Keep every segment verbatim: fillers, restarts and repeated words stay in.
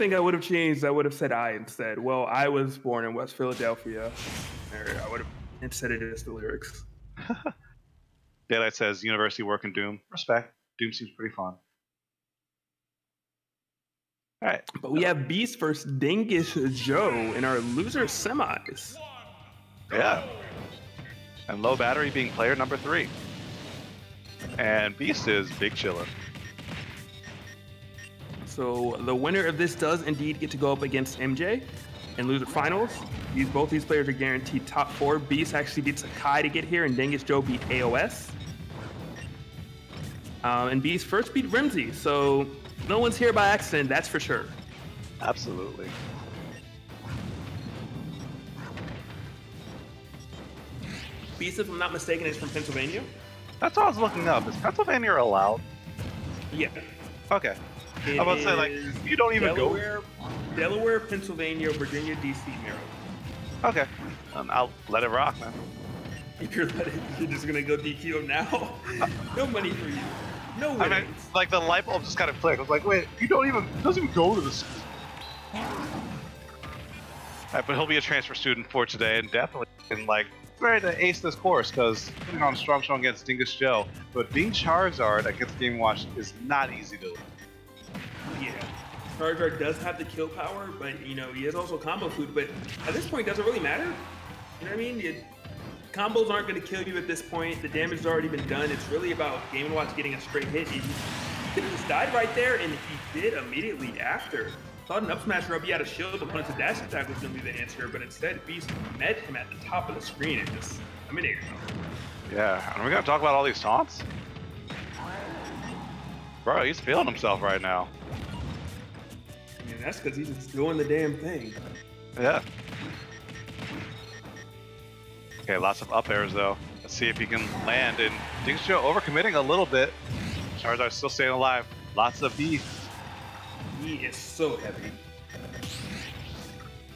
anything I would have changed, I would have said I instead. Well, I was born in West Philadelphia. I would have instead it is the lyrics. Daylight says university work in Doom. Respect. Doom seems pretty fun. All right, but we have Beast versus Dingus Joe in our loser semis. Yeah, and low battery being player number three. And Beast is big chiller. So the winner of this does indeed get to go up against M J and loser finals. These both these players are guaranteed top four. Beast actually beat Sakai to get here, and Dingus Joe beat A O S. Um, and Beast first beat Rimzy, so no one's here by accident, that's for sure. Absolutely. Beast, if I'm not mistaken, is from Pennsylvania. That's all I was looking up. Is Pennsylvania allowed? Yeah. Okay. It I was about to say, like, you don't even Delaware, go. Delaware, Pennsylvania, Virginia, D C, Maryland. Okay. Um, I'll let it rock, man. You're, letting, you're just going to go D Q him now? No money for you. No way. I mean, like, the light bulb just kind of clicked. I was like, wait, you don't even, it doesn't even go to the school. Alright, but he'll be a transfer student for today, and definitely, and like, ready to ace this course, because putting on Strong Strong against Dingus Joe, but being Charizard against Game and Watch is not easy to do. Yeah. Charizard does have the kill power, but, you know, he has also combo food, but at this point, it doesn't really matter. You know what I mean? It, combos aren't going to kill you at this point. The damage has already been done. It's really about Game and Watch getting a straight hit. He could have just died right there, and he did immediately after. Thought an up smash rub, he had a shield, opponent's dash attack was going to be the answer, but instead Beast met him at the top of the screen and just eliminated him. Yeah, and we're going to talk about all these taunts? Bro, he's feeling himself right now. I mean, that's because he's just doing the damn thing. Yeah. Okay, lots of up airs though. Let's see if he can land. And Dingus Joe overcommitting a little bit. Charizard still staying alive. Lots of beef. He is so heavy.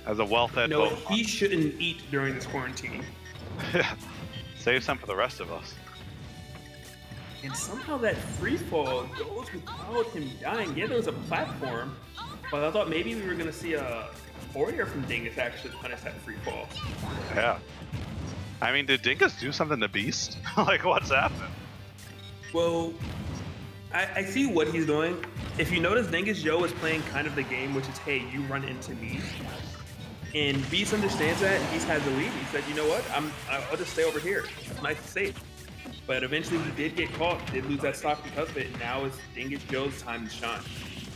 As a well-fed. No, Pokemon. He shouldn't eat during this quarantine. Yeah, save some for the rest of us. And somehow that free fall goes without him dying. Yeah, there was a platform, but I thought maybe we were gonna see a forward air from Dingus actually punish that free fall. Yeah. I mean, did Dingus do something to Beast? Like, what's happening? Well, I, I see what he's doing. If you notice, Dingus Joe is playing kind of the game, which is, hey, you run into me. And Beast understands that, and Beast has the lead. He said, you know what, I'm, I'll just stay over here. It's nice and safe. But eventually he did get caught, did lose that stock because of it, and now it's Dingus Joe's time to shine.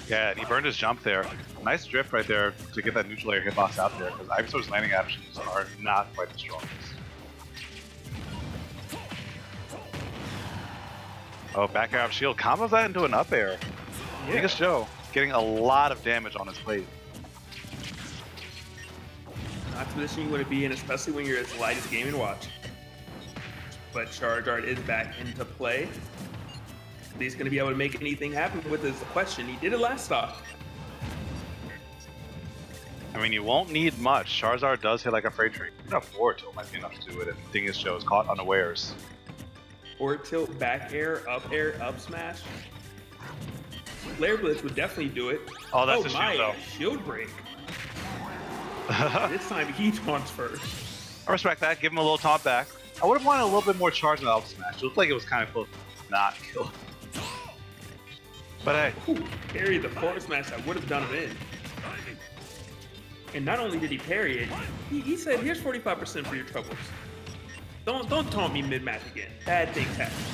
Yeah, and he burned his jump there. Nice drift right there to get that neutral air hitbox out there, because Ivysaur's landing options are not quite the strongest. Oh, back air up shield combos that into an up air. Yeah. Dingus Joe getting a lot of damage on his plate. Not the position you want to be in, especially when you're as light as Game and Watch. But Charizard is back into play. He's going to be able to make anything happen with his question. He did it last stock. I mean, you won't need much. Charizard does hit like a freight train. Enough forward tilt might be enough to do it if Dingus Joe is caught unawares. Forward tilt, back air, up air, up smash. Flare Blitz would definitely do it. Oh, that's oh, a shield my, though. Shield break. This time he taunts first. I respect that. Give him a little taunt back. I would have wanted a little bit more charge in the up smash. It looked like it was kind of close to not kill. But hey. Parry the forward smash. I would have done him in. And not only did he parry it, he, he said, here's forty-five percent for your troubles. Don't don't taunt me mid-match again. Bad things happen.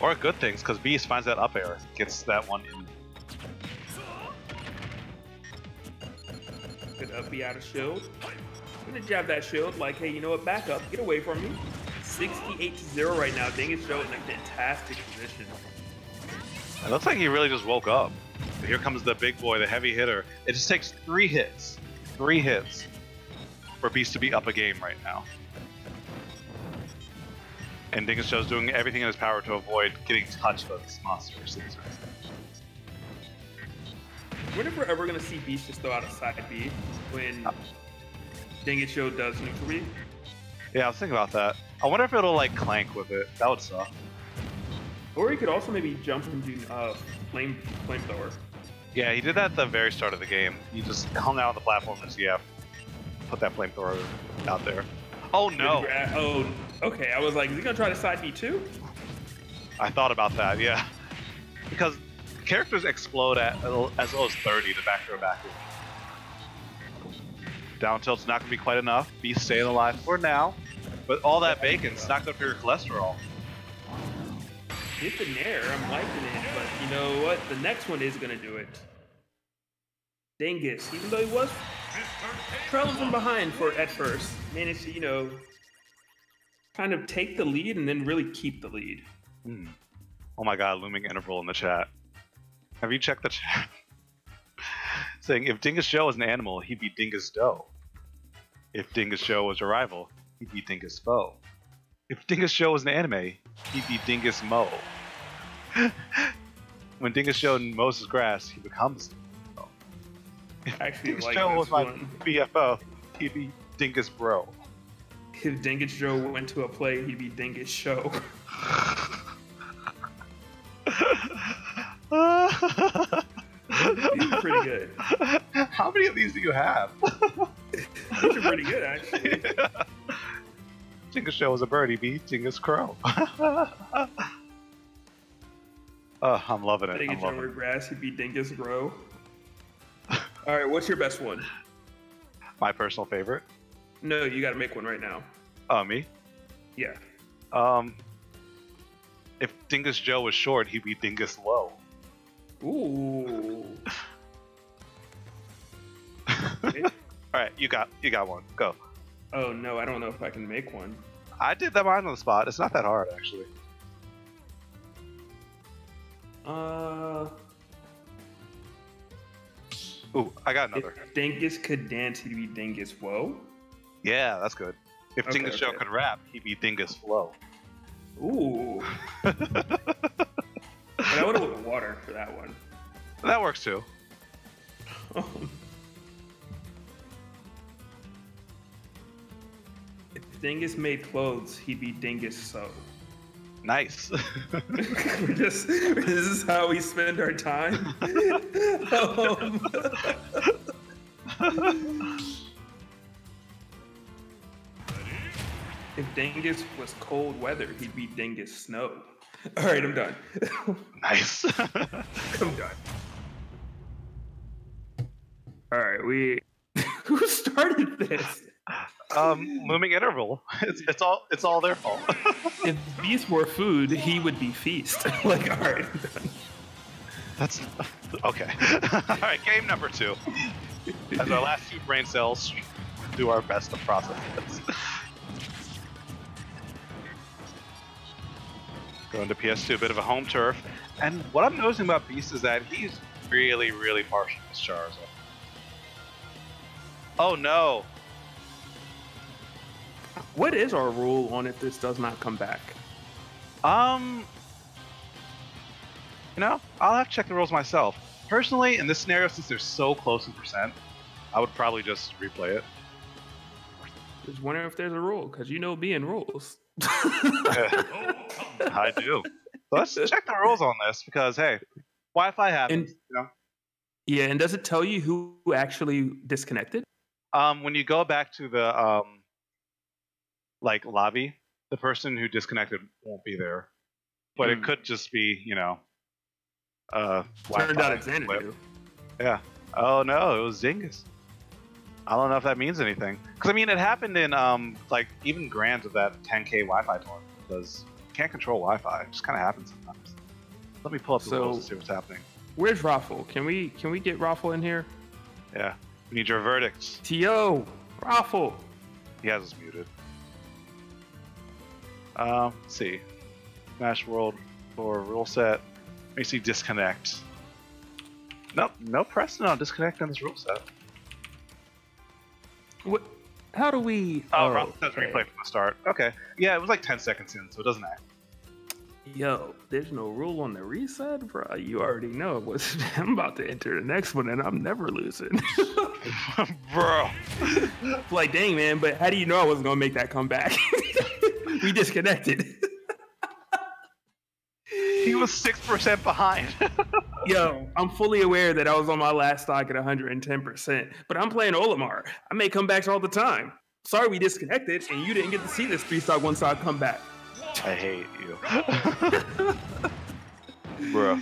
Or good things, because Beast finds that up air, gets that one in. Good up B out of shield. I'm gonna jab that shield like, hey, you know what? Back up, get away from me. sixty-eight to zero right now. Dingus Joe in a fantastic position. It looks like he really just woke up. But here comes the big boy, the heavy hitter. It just takes three hits, three hits, for Beast to be up a game right now. And Dingus Joe's doing everything in his power to avoid getting touched by this monster. I wonder if we're ever going to see Beast just throw out a side B when oh. Dingus Joe does neutral B. Yeah, I was thinking about that. I wonder if it'll like clank with it. That would suck. Or he could also maybe jump and do uh, flame flamethrower. Yeah, he did that at the very start of the game. He just hung out on the platform and yeah, put that flamethrower out there. Oh no! Oh, okay. I was like, is he gonna try to side B too? I thought about that, yeah, because characters explode at as low as thirty to back throw back. Down tilt's not gonna be quite enough. Beast staying alive for now, but all that bacon's not good for your cholesterol. Hit the Nair, I'm liking it, but you know what? The next one is gonna do it. Dingus, even though he was trailing from behind for at first, managed to, you know, kind of take the lead and then really keep the lead. Mm. Oh my god, looming interval in the chat. Have you checked the chat? Saying, if Dingus Joe was an animal, he'd be Dingus Doe. If Dingus Joe was a rival, he'd be Dingus Foe. If Dingus Joe was an anime, he'd be Dingus Mo. When Dingus Joe mows his grass, he becomes Mo. If actually, Dingus like Joe was one. My B F O, he'd be Dingus Bro. If Dingus Joe went to a play, he'd be Dingus Show. You're pretty good. How many of these do you have? These are pretty good, actually. Yeah. Dingus Show was a birdie bee, Dingus Crow. uh, I'm loving it. Dingus Joe grass, he'd be Dingus Grow. All right, what's your best one? My personal favorite. No, you got to make one right now. Oh, uh, me? Yeah. Um, if Dingus Joe was short, he'd be Dingus Low. Ooh. Okay. All right, you got you got one. Go. Oh no, I don't know if I can make one. I did that mine on the spot. It's not that hard actually. Uh. Ooh, I got another. If Dingus could dance, he'd be Dingus Whoa. Yeah, that's good. If okay, Dingus Joe okay. could rap, he'd be Dingus Flow. Ooh. I would have went with water for that one. That works too. If Dingus made clothes, he'd be Dingus So. Nice. We're just, this is how we spend our time. um, if Dingus was cold weather, he'd be Dingus Snow. All right, I'm done. Nice. I'm done. All right, we. Who started this? Um, looming interval. It's, it's all. It's all their fault. If Beast were food, he would be Feast. Like, all right, I'm done. That's okay. All right, game number two. As our last two brain cells do our best to process this. Going to P S two, a bit of a home turf. And what I'm noticing about Beast is that he's really, really partial to Charizard. Oh no! What is our rule on if this does not come back? Um, you know, I'll have to check the rules myself. Personally, in this scenario, since they're so close in percent, I would probably just replay it. Just wondering if there's a rule, because you know being rules. I do. So let's check the rules on this because hey, Wi-Fi happens. And, you know? Yeah, and does it tell you who actually disconnected? Um, when you go back to the um, like lobby, the person who disconnected won't be there, but mm. it could just be you know. Uh, Turned out it's Xanadu. Yeah. Oh no, it was Dingus. I don't know if that means anything. Because, I mean, it happened in, um, like, even grand of that ten K Wi-Fi tour. Because you can't control Wi-Fi. It just kind of happens sometimes. Let me pull up the so, rules and see what's happening. Where's Raffle? Can we can we get Raffle in here? Yeah. We need your verdicts. T O Raffle! He has us muted. Um, uh, let's see. Smash World for rule set. Let me see disconnect. Nope. No precedent on disconnect on this rule set. What? How do we? Oh, Rob says replay from the start. Okay. Yeah, it was like ten seconds in, so it doesn't act. Yo, there's no rule on the reset, bro. You already know. What's, I'm about to enter the next one, and I'm never losing, bro. Like, dang, man. But how do you know I wasn't gonna make that comeback? We disconnected. He was six percent behind. Yo, I'm fully aware that I was on my last stock at one hundred ten percent, but I'm playing Olimar. I make comebacks all the time. Sorry we disconnected, and you didn't get to see this three-stock, one-stock comeback. I hate you. Bro.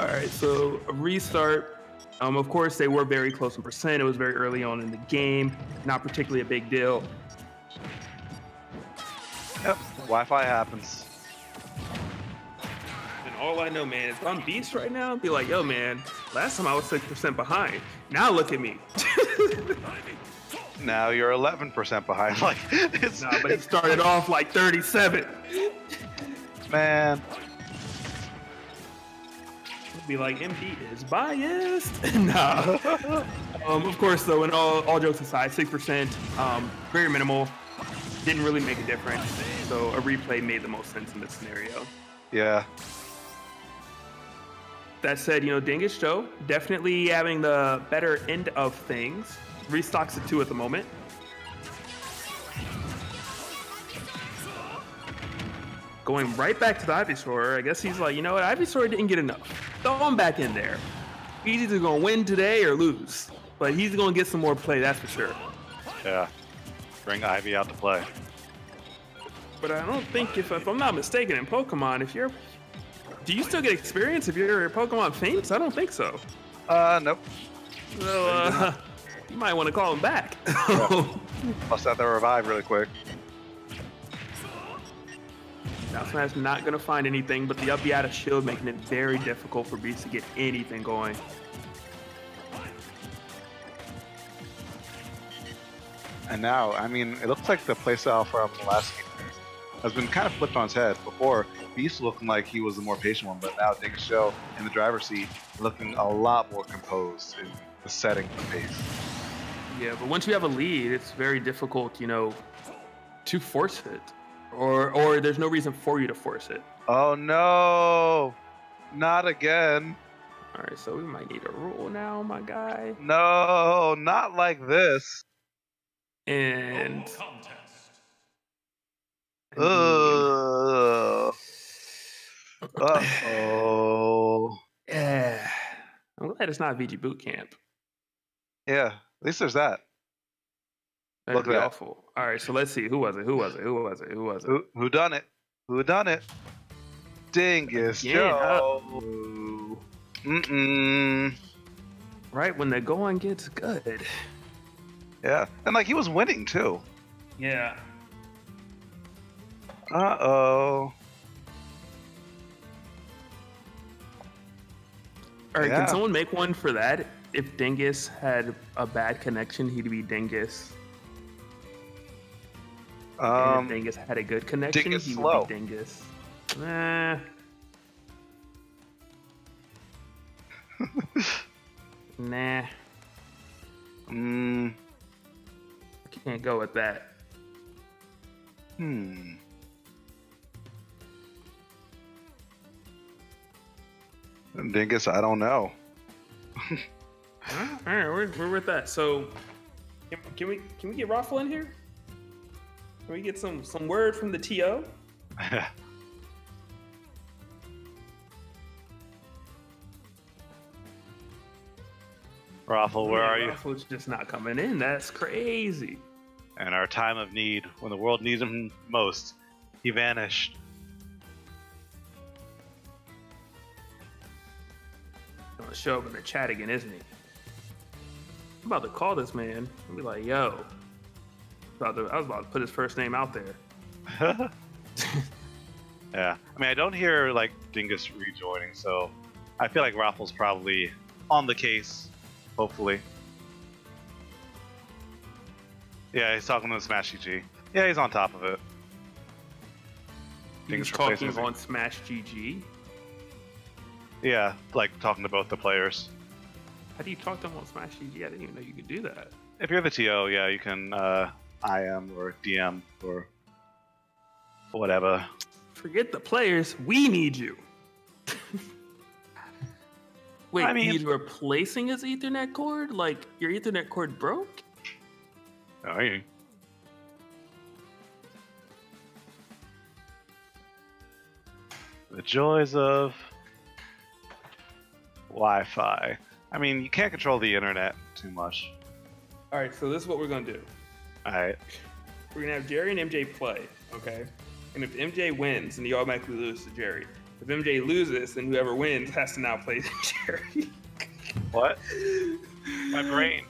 All right, so a restart. Um, of course, they were very close in percent. It was very early on in the game. Not particularly a big deal. Yep, Wi-Fi happens. And all I know, man, if I'm Beast right now, I'd be like, yo, man, last time I was six percent behind. Now look at me. Now you're eleven percent behind. Like, it's, nah, but it started off like thirty-seven. Man. Be like, M D is biased. Nah. um, of course, though, and all, all jokes aside, six percent, um, very minimal. Didn't really make a difference. So a replay made the most sense in this scenario. Yeah. That said, you know, Dingus Joe definitely having the better end of things. Restocks at two at the moment. Going right back to the Ivysaur. I guess he's like, you know what? Ivysaur didn't get enough. Throw him back in there. He's either going to win today or lose. But he's going to get some more play, that's for sure. Yeah. Bring Ivy out to play. But I don't think, if, if I'm not mistaken, in Pokemon, if you're... Do you still get experience if you're a Pokemon faints? I don't think so. Uh, nope. So, uh, you might want to call him back. I'll start that revive really quick. Now Smash not going to find anything, but the up B out of shield making it very difficult for Beast to get anything going. And now, I mean, it looks like the playstyle from the last game has been kind of flipped on its head. Before, Beast looking like he was the more patient one, but now Dingus Joe in the driver's seat looking a lot more composed in the setting of the pace. Yeah, but once you have a lead, it's very difficult, you know, to force it. Or, or there's no reason for you to force it. Oh no, not again. All right, so we might need a rule now, my guy. No, not like this. And. Ugh. Uh oh. Yeah. I'm glad it's not V G Boot Camp. Yeah, at least there's that. That'd be awful. All right, so let's see. Who was it? Who was it? Who was it? Who was it? Who, who done it? Who done it? Dingus Again, Joe. Uh, Mm-mm. Right when the going gets good. Yeah, and like he was winning too. Yeah. Uh-oh. All right, yeah. Can someone make one for that? If Dingus had a bad connection, he'd be Dingus. Um, if Dingus had a good connection, Dingus he slow. would be Dingus. Nah. nah. Mm. I can't go with that. Hmm. Dingus, I don't know. All right, we're, we're with that. So, can, can we can we get Raffle in here? Can we get some, some word from the T O? Raffle, where Man, are you? Raffle's just not coming in. That's crazy. And our time of need, when the world needs him most, he vanished. Gonna show up in the chat again, isn't he? I'm about to call this man and be like, yo. About to, I was about to put his first name out there. Yeah. I mean, I don't hear, like, Dingus rejoining, so I feel like Raffle's probably on the case, hopefully. Yeah, he's talking to Smash G G. Yeah, he's on top of it. Dingus he's talking on Smash G G? Yeah, like, talking to both the players. How do you talk to them on Smash G G? I didn't even know you could do that. If you're the T O, yeah, you can uh, I M or D M or whatever. Forget the players. We need you. Wait, I mean, you replacing his Ethernet cord? Like, your Ethernet cord broke? Oh, yeah. The joys of... Wi-Fi. I mean, you can't control the internet too much. All right, so this is what we're gonna do. All right. We're gonna have Jerry and M J play, okay? And if M J wins, then you automatically lose to Jerry. If M J loses, then whoever wins has to now play Jerry. What? My brain.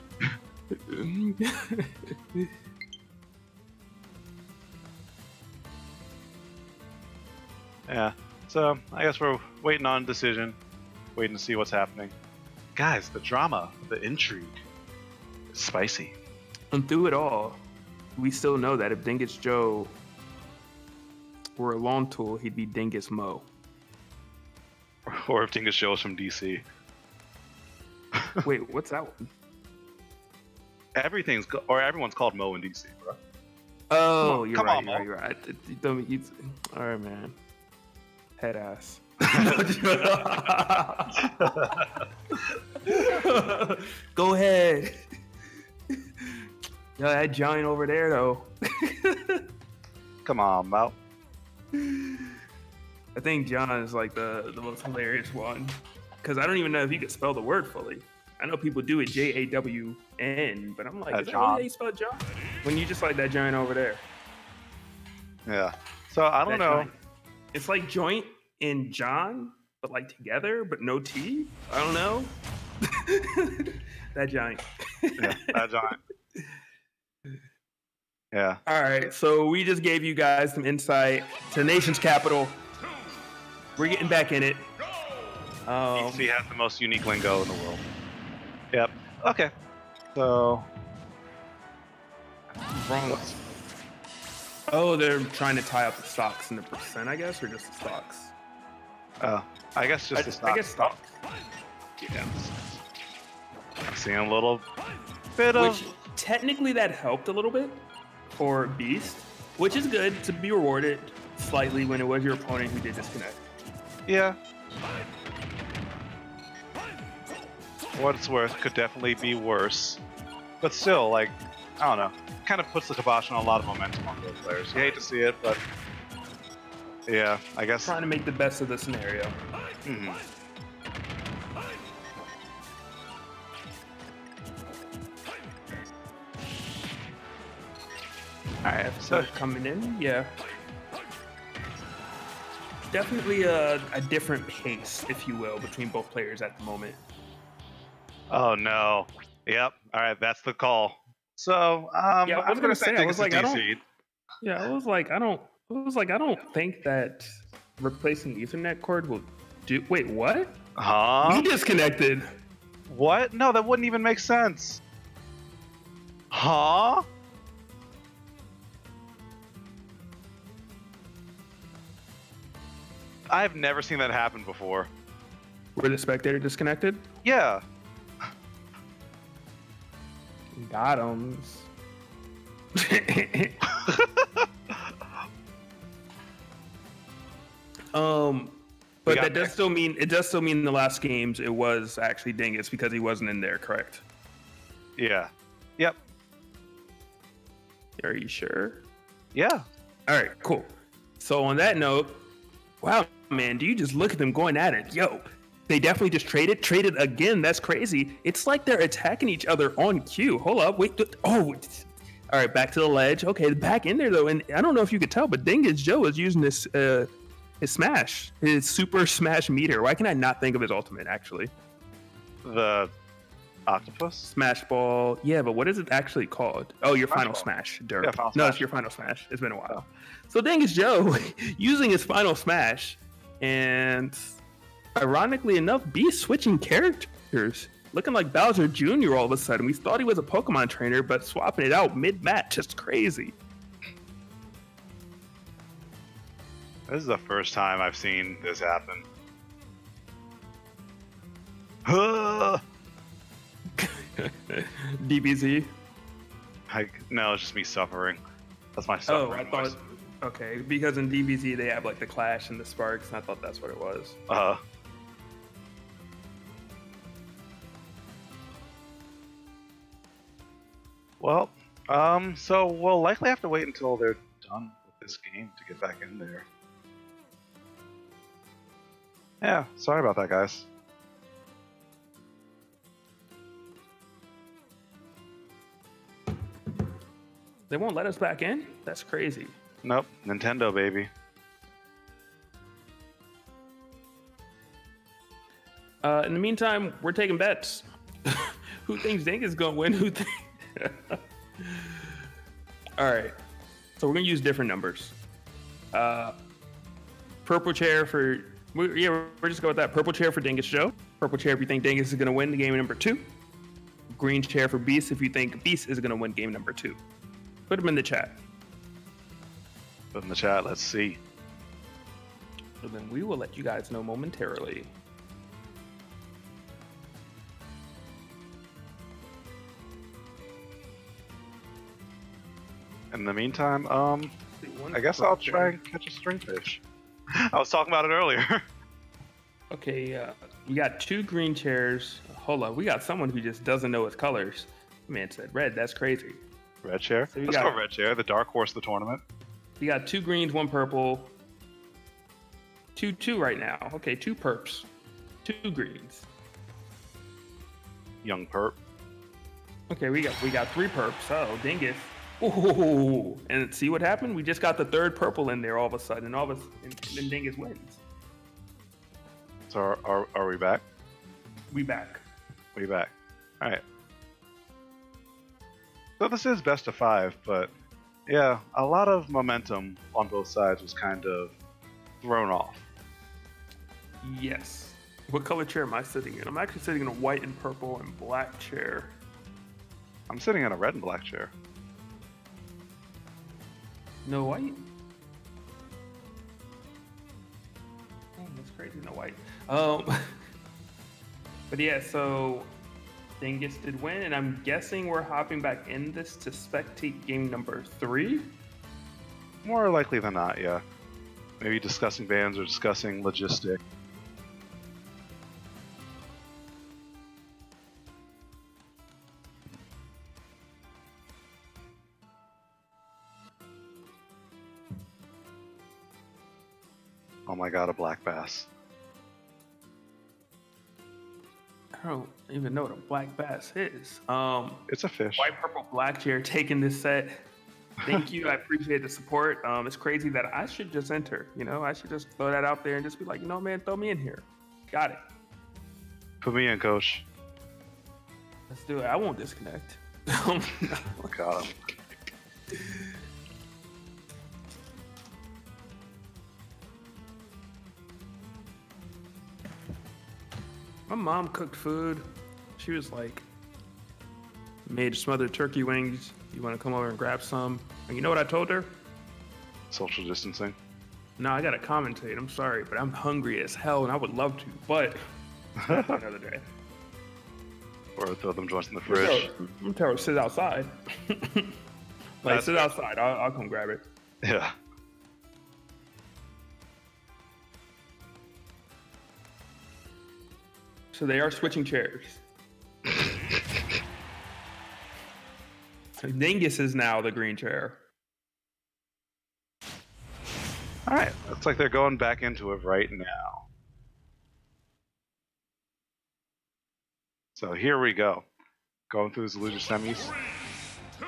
Yeah, so I guess we're waiting on a decision, waiting to see what's happening. Guys, the drama, the intrigue, it's spicy. And through it all, we still know that if Dingus Joe were a lawn tool, he'd be Dingus Mo. Or if Dingus Joe was from D C. Wait, what's that one? Everything's or everyone's called Mo in D C, bro. Oh, Mo, you're, come right, on, you're Mo. right. You're right. You don't, you, all right, man. Head ass. Go ahead. Yo, that giant over there, though. Come on, Mo. I think John is like the the most hilarious one, because I don't even know if you could spell the word fully. I know people do it J A W N, but I'm like, is that how you spell John? When you just like that giant over there. Yeah. So I don't that know. Giant. It's like joint and John, but like together, but no T. I don't know. That giant. Yeah, that giant. Yeah. All right. So we just gave you guys some insight to the nation's capital. We're getting back in it. Um, D C has the most unique lingo in the world. Yep. Okay. So. Wrong. Oh, they're trying to tie up the stocks and the percent, I guess, or just the stocks? Oh, I guess just I, the stocks. I guess stocks. Yeah. I'm seeing a little bit of. Which, technically, that helped a little bit for Beast, which is good to be rewarded slightly when it was your opponent who did disconnect. Yeah. What it's worth, could definitely be worse, but still, like, I don't know, kind of puts the kibosh on a lot of momentum on those players. You hate to see it, but yeah, I guess trying to make the best of the scenario. Mm-hmm. All right, so coming in, yeah, definitely a, a different pace, if you will, between both players at the moment. Oh no! Yep. All right, that's the call. So um, yeah, I was gonna say, I was like, I don't. Yeah, I was like, I don't. I was like, I don't think that replacing Ethernet cord will do. Wait, what? Huh? We disconnected. What? No, that wouldn't even make sense. Huh? I've never seen that happen before. Were the spectator disconnected? Yeah. Got 'em. um, but that does still mean it does still mean in the last games it was actually Dingus because he wasn't in there, correct? Yeah. Yep. Are you sure? Yeah. All right. Cool. So on that note, wow, man, do you just look at them going at it? Yo. They definitely just traded, traded again. That's crazy. It's like they're attacking each other on cue. Hold up, wait. Oh, all right, back to the ledge. Okay, back in there though, and I don't know if you could tell, but Dingus Joe is using this, uh, his smash, his super smash meter. Why can I not think of his ultimate actually? The octopus smash ball. Yeah, but what is it actually called? Oh, your final, final smash. Derp. Yeah, final no, smash. It's your final smash. It's been a while. So Dingus Joe using his final smash and. Ironically enough, Beast switching characters, looking like Bowser Junior all of a sudden. We thought he was a Pokemon trainer, but swapping it out mid-match, just crazy. This is the first time I've seen this happen. D B Z? I, no, it's just me suffering. That's my suffering. Oh, I thought. Okay, because in D B Z they have like the clash and the sparks, and I thought that's what it was. Uh huh. Well, um, so we'll likely have to wait until they're done with this game to get back in there. Yeah, sorry about that, guys. They won't let us back in? That's crazy. Nope. Nintendo, baby. Uh, in the meantime, we're taking bets. Who thinks Dingus is going to win? Who think... All right. So we're going to use different numbers. Uh, purple chair for... We, yeah, we're just going with that. Purple chair for Dingus Joe. Purple chair if you think Dingus is going to win the game number two. Green chair for Beast if you think Beast is going to win game number two. Put them in the chat. Put them in the chat. Let's see. So then we will let you guys know momentarily. In the meantime, um, I guess I'll try and catch a stringfish. I was talking about it earlier. Okay, uh, we got two green chairs. Hold on, we got someone who just doesn't know his colors. The man said red. That's crazy. Red chair. So Let's got, go red chair. The dark horse of the tournament. You got two greens, one purple. Two two right now. Okay, two perps, two greens. Young perp. Okay, we got we got three perps. Oh, Dingus. Ooh, and see what happened? We just got the third purple in there all of a sudden, and all of a and then Dingus wins. So are, are, are we back? We back. We back. All right. So this is best of five, but yeah, a lot of momentum on both sides was kind of thrown off. Yes. What color chair am I sitting in? I'm actually sitting in a white and purple and black chair. I'm sitting in a red and black chair. No white? Oh, that's crazy, no white. Um, but yeah, so Dingus did win, and I'm guessing we're hopping back in this to spectate game number three? More likely than not, yeah. Maybe discussing bans or discussing logistics. Oh my god, a black bass. I don't even know what a black bass is. Um, it's a fish. White, purple, black chair taking this set. Thank you. I appreciate the support. Um, it's crazy that I should just enter. You know, I should just throw that out there and just be like, you know, man, throw me in here. Got it. Put me in, coach. Let's do it. I won't disconnect. Oh my god. My mom cooked food. She was like, made smothered turkey wings. You want to come over and grab some? And you know what I told her? Social distancing. No, I got to commentate. I'm sorry, but I'm hungry as hell and I would love to, but another day. Or throw them joints in the fridge. I'm gonna tell her sit outside. Like, That's sit outside. I'll, I'll come grab it. Yeah. So they are switching chairs. So Dingus is now the green chair. All right, looks like they're going back into it right now. So here we go. Going through these loser semis. Three,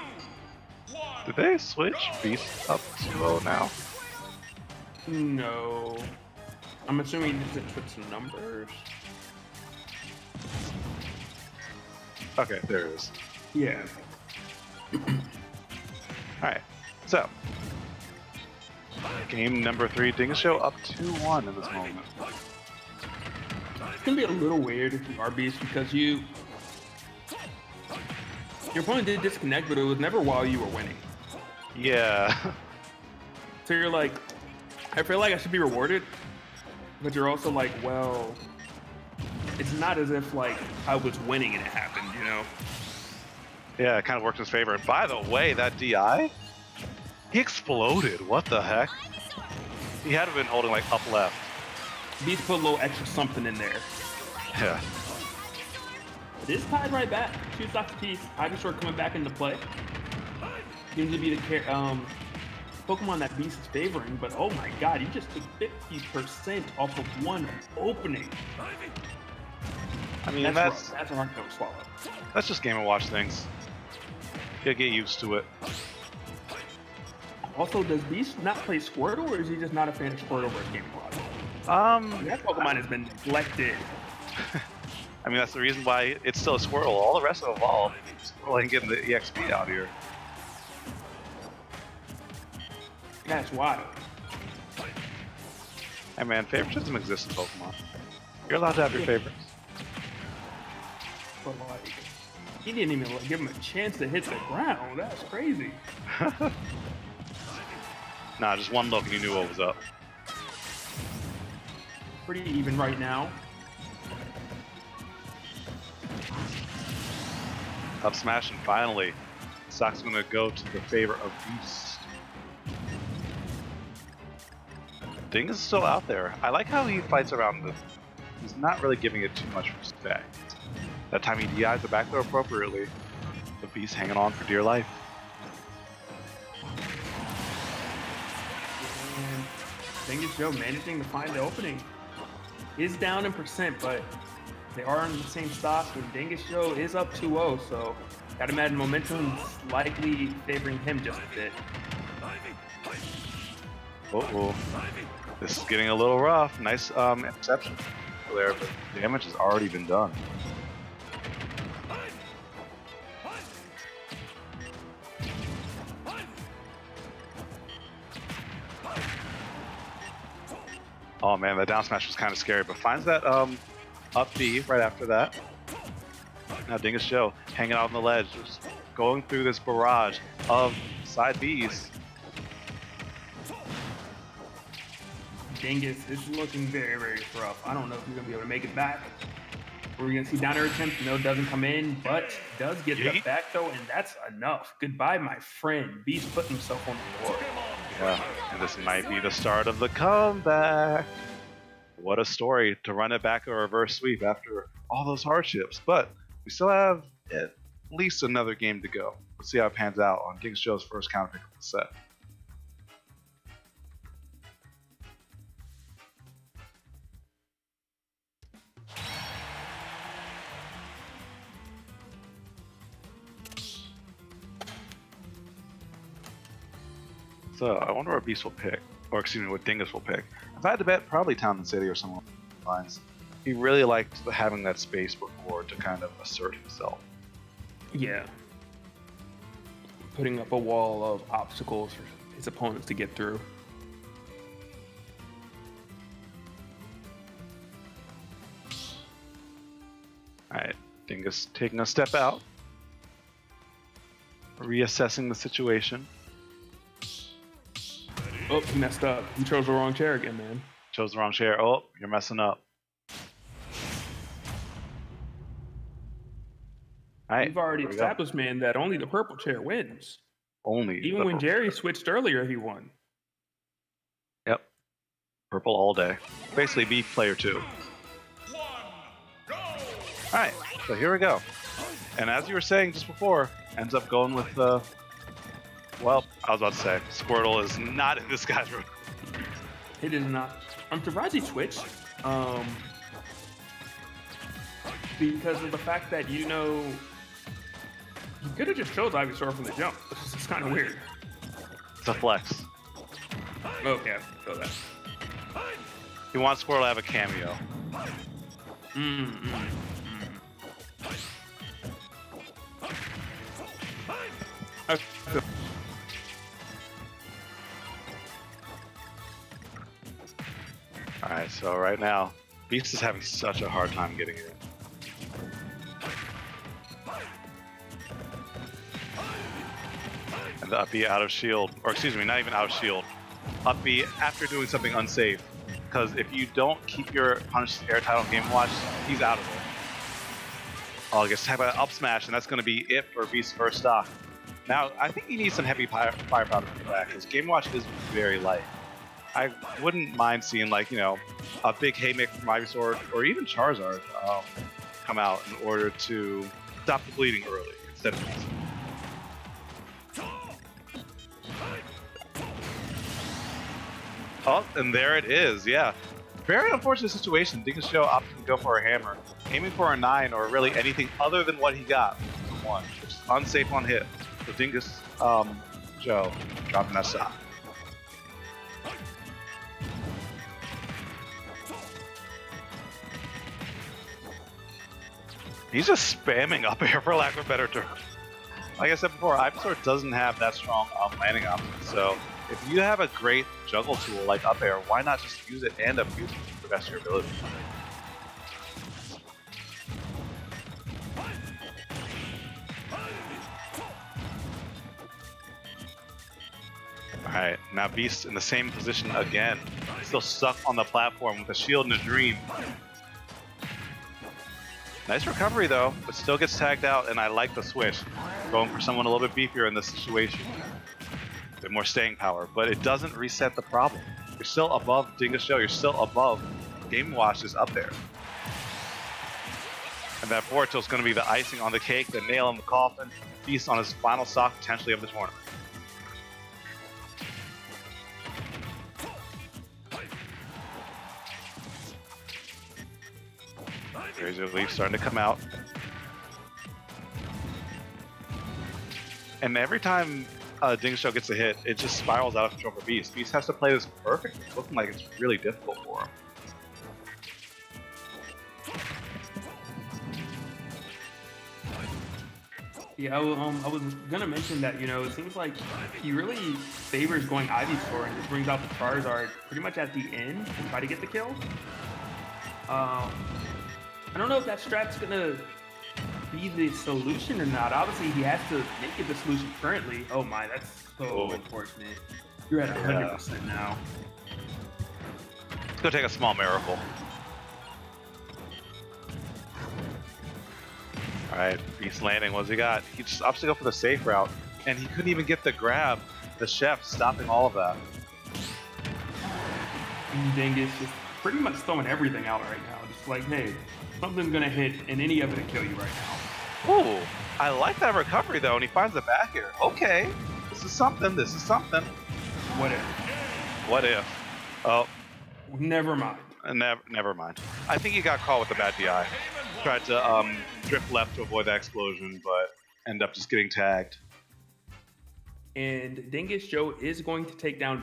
two, one, Did they switch go. Beast up to low now? No. I'm assuming he didn't put some numbers. Okay, there it is. Yeah. Alright, so. Game number three, Dingus Joe up two one in this moment. It's going to be a little weird if you are Beast because you... Your opponent did disconnect, but it was never while you were winning. Yeah. So you're like, I feel like I should be rewarded, but you're also like, well... It's not as if, like, I was winning and it happened, you know? Yeah, it kind of worked in his favor. And by the way, that D I, he exploded. What the heck? He had been holding, like, up left. Beast put a little extra something in there. Yeah. This tied right back. Two stocks apiece. Ivysaur coming back into play. Seems to be the um, Pokemon that Beast is favoring, but oh my god, you just took fifty percent off of one opening. I mean, that's that's a hard swallow. That's just Game and Watch things. You get used to it. Also, does Beast not play Squirtle, or is he just not a fan of Squirtle versus Game and Watch? Um, I mean, that Pokemon has been neglected. I mean, that's the reason why it's still a Squirtle. All the rest of them evolved. Squirtle ain't getting the E X P out here. That's why. Hey man, favoritism exists in Pokemon. You're allowed to have your favorites. But like, he didn't even give him a chance to hit the ground. That's crazy. Nah, just one look and you knew what was up. Pretty even right now. Up smash and finally, Sock's gonna go to the favor of Beast. Dingus is still out there. I like how he fights around this. He's not really giving it too much respect. That time he D Is the back throw appropriately. The Beast hanging on for dear life. And Dingus Joe managing to find the opening. Is down in percent, but they are in the same stock, and Dingus Joe is up two oh, so gotta imagine momentum slightly favoring him just a bit. Uh-oh. This is getting a little rough. Nice um, interception there, but the damage has already been done. Oh man, that down smash was kind of scary, but finds that um, up B right after that. Now Dingus Joe hanging out on the ledge, just going through this barrage of side Bs. Dingus is looking very, very rough. I don't know if he's going to be able to make it back. We're going to see down air attempt. No, doesn't come in, but does get Yeet. The back though, and that's enough. Goodbye, my friend. Beast putting himself on the board. Yeah, and this might be the start of the comeback. What a story to run it back a reverse sweep after all those hardships. But we still have at least another game to go. We'll see how it pans out on Dingus Joe's first counter pick of the set. So I wonder what Beast will pick, or excuse me, what Dingus will pick. If I had to bet, probably Town and City or someone lines. He really liked having that space before to kind of assert himself. Yeah. Putting up a wall of obstacles for his opponents to get through. All right, Dingus taking a step out, reassessing the situation. Oh, he messed up. He chose the wrong chair again, man. Chose the wrong chair. Oh, you're messing up. All right, we've already established, go. man, that only the purple chair wins. Only. Even when Jerry chair. switched earlier, he won. Yep. Purple all day. Basically, be player two. One, go. All right, so here we go. And as you were saying just before, ends up going with the... Uh, Well, I was about to say, Squirtle is not in this guy's room. It is not. I'm surprised he switched. Um, because of the fact that, you know, he could have just chose Ivysaur from the jump. It's, it's kind of weird. It's a flex. Okay, go that. He wants Squirtle to have a cameo. Mm-mm. Okay. Alright, so right now, Beast is having such a hard time getting it. And the up B out of shield, or excuse me, not even out of shield. Up B after doing something unsafe. Because if you don't keep your punish air title Game Watch, he's out of it. Oh, I guess type out up smash, and that's going to be it for Beast's first stock. Now, I think he needs some heavy firepower to come back, because Game Watch is very light. I wouldn't mind seeing, like, you know, a big haymaker from Ivysaur or even Charizard um, come out in order to stop the bleeding early instead of passing. Oh, and there it is, yeah. Very unfortunate situation. Dingus Joe opted to go for a hammer, aiming for a nine or really anything other than what he got, which is one, which is unsafe on hit. So Dingus um, Joe dropping us up. He's just spamming up air, for lack of a better term. Like I said before, Ivysaur doesn't have that strong um, landing option, so if you have a great juggle tool like up air, why not just use it and abuse it to the best of your ability? Alright, now Beast in the same position again. Still stuck on the platform with a shield and a dream. Nice recovery though, but still gets tagged out, and I like the switch. Going for someone a little bit beefier in this situation. A bit more staying power, but it doesn't reset the problem. You're still above Dingus Joe, you're still above. Game Watch is up there. And that board tilt is going to be the icing on the cake, the nail in the coffin, Beast on his final stock potentially of the tournament. Razor Leaf starting to come out. And every time uh, Dingus Joe gets a hit, it just spirals out of control for Beast. Beast has to play this perfect. It's looking like it's really difficult for him. Yeah, well, um, I was gonna mention that, you know, it seems like he really favors going Ivysaur and just brings out the Charizard pretty much at the end to try to get the kill. Um, I don't know if that strat's gonna be the solution or not. Obviously, he has to make it the solution currently. Oh my, that's so unfortunate. You're at one hundred percent yeah. now. Let's go take a small miracle. All right, Beast landing, what's he got? He just opts to go for the safe route, and he couldn't even get the grab. The chef stopping all of that. Dingus just pretty much throwing everything out right now. Just like, hey, something's gonna hit, and any of it'll kill you right now. Ooh, I like that recovery though, and he finds the back air. Okay, this is something, this is something. What if? What if? Oh. Never mind. Never, never mind. I think he got caught with the bad D I. Tried to um, drift left to avoid that explosion, but ended up just getting tagged. And Dingus Joe is going to take down